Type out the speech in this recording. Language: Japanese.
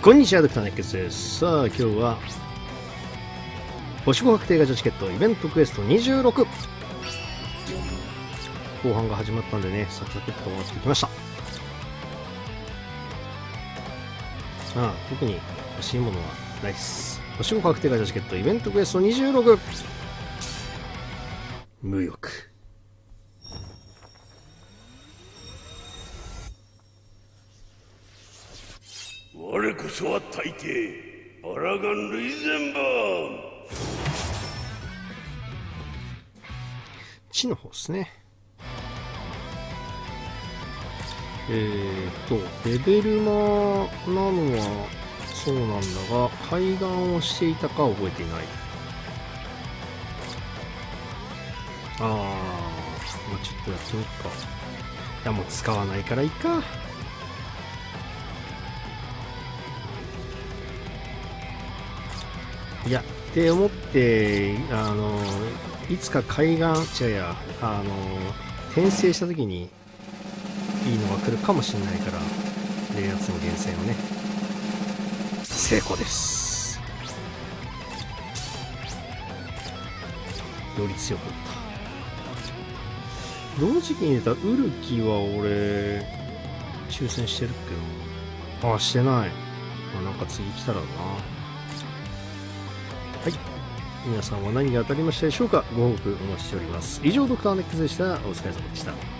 こんにちは、ドクターネックスです。さあ今日は星5確定ガチャチケットイベントクエスト26、後半が始まったんでね、サクサクっと終わってきました。さあ特に欲しいものはないです。星5確定ガチャチケットイベントクエスト26、無欲。我こそは大抵アラガン類全番。地の方ですね。レベルマなのはそうなんだが、階段をしていたか覚えていない。もうちょっとやってみるか。いやもう使わないからいいか。いやって思っていつか海岸違うや転生した時にいいのが来るかもしれないから、冷圧の源泉をね、成功です。より強くなった。同時期に出たウルキは俺抽選してるけど、してない。なんか次来たらな。はい、皆さんは何が当たりましたでしょうか。ご報告お待ちしております。以上、ドクターネックスでした。お疲れ様でした。